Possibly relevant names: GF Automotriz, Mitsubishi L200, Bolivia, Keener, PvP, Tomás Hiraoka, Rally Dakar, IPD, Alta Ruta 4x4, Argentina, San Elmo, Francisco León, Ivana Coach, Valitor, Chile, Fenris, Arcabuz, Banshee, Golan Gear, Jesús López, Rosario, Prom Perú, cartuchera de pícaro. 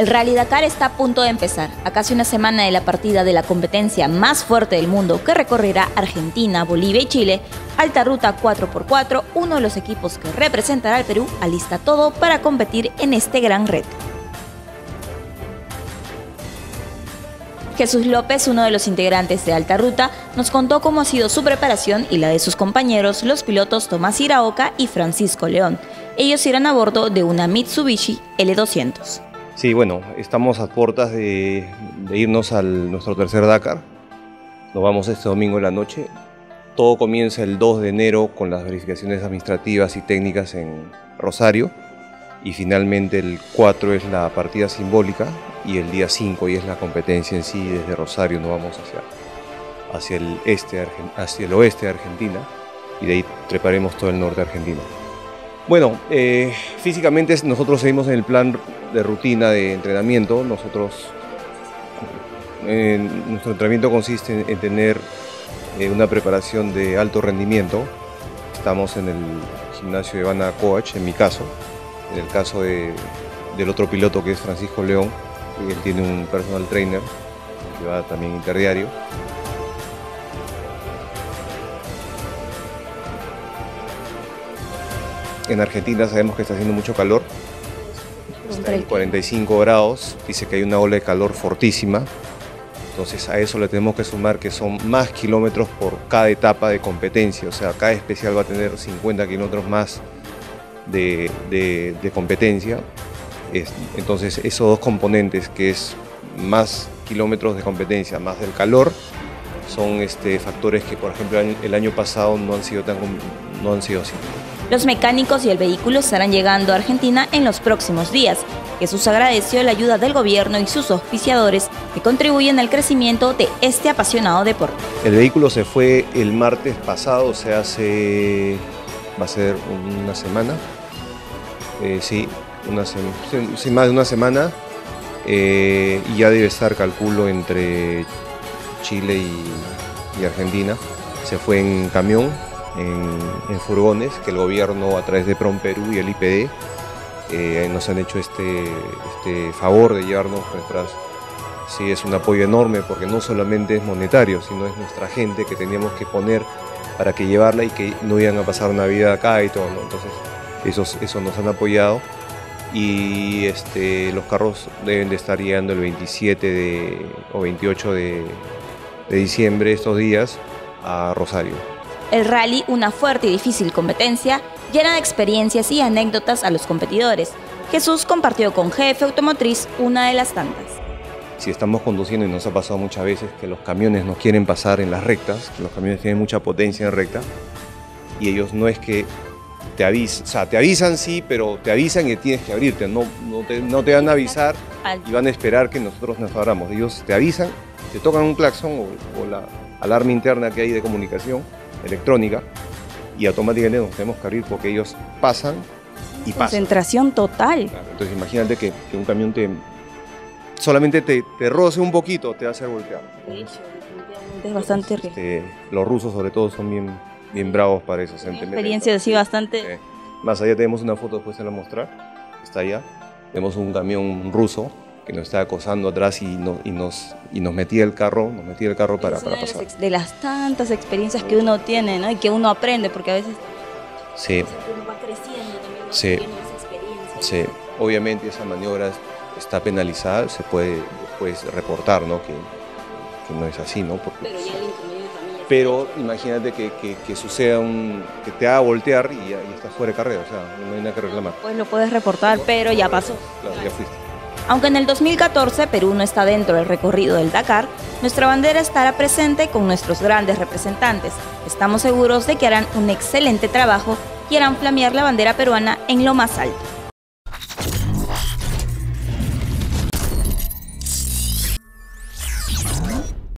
El Rally Dakar está a punto de empezar, a casi una semana de la partida de la competencia más fuerte del mundo que recorrerá Argentina, Bolivia y Chile. Alta Ruta 4x4, uno de los equipos que representará al Perú, alista todo para competir en este gran reto. Jesús López, uno de los integrantes de Alta Ruta, nos contó cómo ha sido su preparación y la de sus compañeros, los pilotos Tomás Hiraoka y Francisco León. Ellos irán a bordo de una Mitsubishi L200. Sí, bueno, estamos a puertas de irnos a nuestro tercer Dakar. Nos vamos este domingo en la noche. Todo comienza el 2 de enero con las verificaciones administrativas y técnicas en Rosario. Y finalmente el 4 es la partida simbólica y el día 5 y es la competencia en sí. Desde Rosario nos vamos hacia el oeste de Argentina y de ahí treparemos todo el norte argentino. Bueno, físicamente nosotros seguimos en el plan de rutina de entrenamiento. Nuestro entrenamiento consiste en tener una preparación de alto rendimiento. Estamos en el gimnasio de Ivana Coach, en mi caso. En el caso del otro piloto, que es Francisco León, él tiene un personal trainer que va también interdiario. En Argentina sabemos que está haciendo mucho calor, está en 45 grados, dice que hay una ola de calor fortísima, entonces a eso le tenemos que sumar que son más kilómetros por cada etapa de competencia, o sea, cada especial va a tener 50 kilómetros más de competencia, entonces esos dos componentes que es más kilómetros de competencia, más del calor, son factores que, por ejemplo, el año pasado no han sido así. Los mecánicos y el vehículo estarán llegando a Argentina en los próximos días. Jesús agradeció la ayuda del gobierno y sus auspiciadores que contribuyen al crecimiento de este apasionado deporte. El vehículo se fue el martes pasado, o sea, va a ser una semana. Sí, más de una semana. Y ya debe estar, calculo, entre Chile y Argentina. Se fue en camión. En furgones que el gobierno a través de Prom Perú y el IPD nos han hecho este favor de llevarnos nuestras. Sí, es un apoyo enorme porque no solamente es monetario, sino es nuestra gente que teníamos que poner para que llevarla y que no iban a pasar una vida acá y todo, ¿no? Entonces eso nos han apoyado y los carros deben de estar llegando el 27 o 28 de diciembre, estos días, a Rosario. El rally, una fuerte y difícil competencia, llena de experiencias y anécdotas a los competidores. Jesús compartió con GF Automotriz una de las tantas. Si estamos conduciendo, y nos ha pasado muchas veces que los camiones nos quieren pasar en las rectas, que los camiones tienen mucha potencia en recta, y ellos no es que te avisen, o sea, te avisan sí, pero te avisan que tienes que abrirte, no te van a avisar y van a esperar que nosotros nos abramos. Ellos te avisan, te tocan un claxon o la alarma interna que hay de comunicación electrónica y automáticamente nos tenemos que abrir porque ellos pasan y pasan. Concentración total. Claro, entonces imagínate que un camión solamente te roce un poquito, te va a hacer voltear. Sí, es bastante rico. Los rusos sobre todo son bien bravos para eso. Una experiencia así bastante. Más allá tenemos una foto, después se la mostrar, está allá. Tenemos un camión ruso que nos estaba acosando atrás y nos metía el carro, para pasar. De las tantas experiencias que uno tiene, ¿no? Y que uno aprende, porque a veces sí. Uno va creciendo también, uno sí. Tiene esa experiencia. Sí, obviamente esa maniobra está penalizada, se puede después reportar, ¿no? Que no es así, ¿no? Porque, pero ya el inconveniente también. Pero imagínate que suceda que te haga voltear y estás fuera de carrera, o sea, no hay nada que reclamar. Pues lo puedes reportar, pero ya pasó. Claro, ya fuiste. Aunque en el 2014 Perú no está dentro del recorrido del Dakar, nuestra bandera estará presente con nuestros grandes representantes. Estamos seguros de que harán un excelente trabajo y harán flamear la bandera peruana en lo más alto.